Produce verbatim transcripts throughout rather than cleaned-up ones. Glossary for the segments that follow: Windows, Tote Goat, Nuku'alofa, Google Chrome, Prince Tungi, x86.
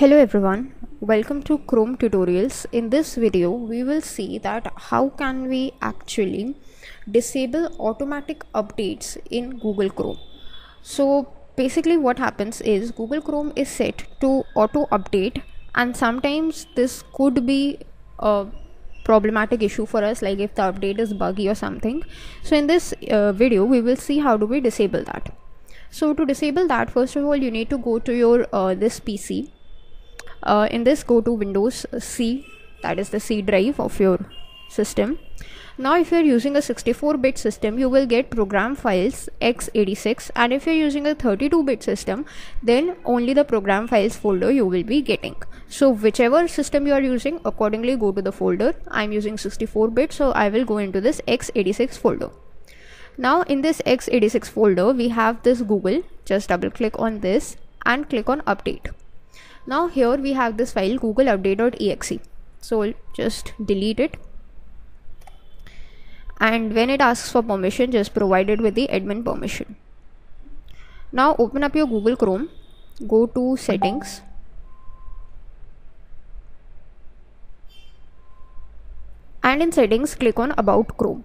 Hello everyone, welcome to Chrome tutorials. In this video we will see that how can we actually disable automatic updates in Google Chrome. So basically what happens is Google Chrome is set to auto update, and sometimes this could be a problematic issue for us, like if the update is buggy or something. So in this uh, video we will see how do we disable that. So to disable that, first of all you need to go to your uh, this P C. Uh, in this, go to Windows C, that is the C drive of your system. Now if you are using a sixty-four bit system, you will get program files x eighty-six, and if you are using a thirty-two bit system, then only the program files folder you will be getting. So whichever system you are using, accordingly go to the folder. I am using sixty-four bit, so I will go into this x eighty-six folder. Now in this x eighty-six folder we have this Google. Just double click on this and click on update. Now here we have this file Google Update dot E X E, so we'll just delete it, and when it asks for permission, just provide it with the admin permission. Now open up your Google Chrome, go to settings, and in settings click on about Chrome.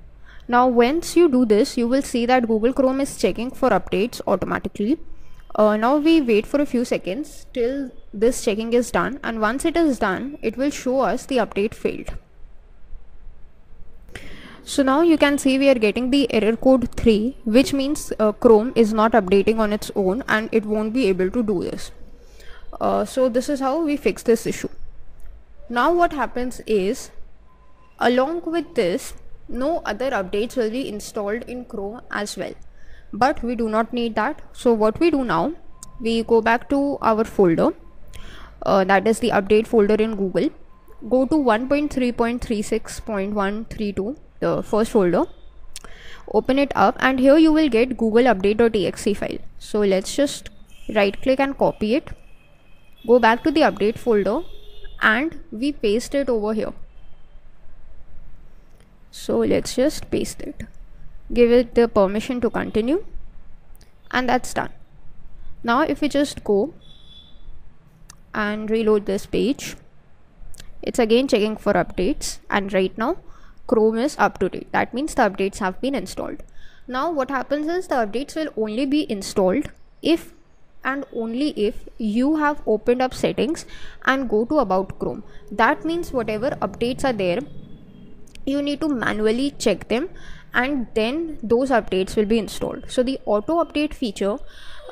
Now once you do this, you will see that Google Chrome is checking for updates automatically. Uh, now we wait for a few seconds till this checking is done, and once it is done it will show us the update failed. So now you can see we are getting the error code three, which means uh, Chrome is not updating on its own and it won't be able to do this. Uh, so this is how we fix this issue. Now what happens is, along with this, no other updates will be installed in Chrome as well. But we do not need that. So what we do now, we go back to our folder, uh, that is the update folder in Google. Go to one point three point three six point one three two, the first folder. Open it up, and here you will get Google Update dot E X E file. So let's just right click and copy it. Go back to the update folder and we paste it over here. So let's just paste it. Give it the permission to continue, and that's done. Now if we just go and reload this page, it's again checking for updates, and right now Chrome is up to date. That means the updates have been installed. Now what happens is, the updates will only be installed if and only if you have opened up settings and go to about Chrome. That means whatever updates are there, you need to manually check them, and then those updates will be installed. So the auto update feature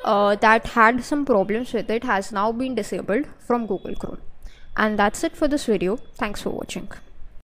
uh, that had some problems with it has now been disabled from Google Chrome. And that's it for this video. Thanks for watching.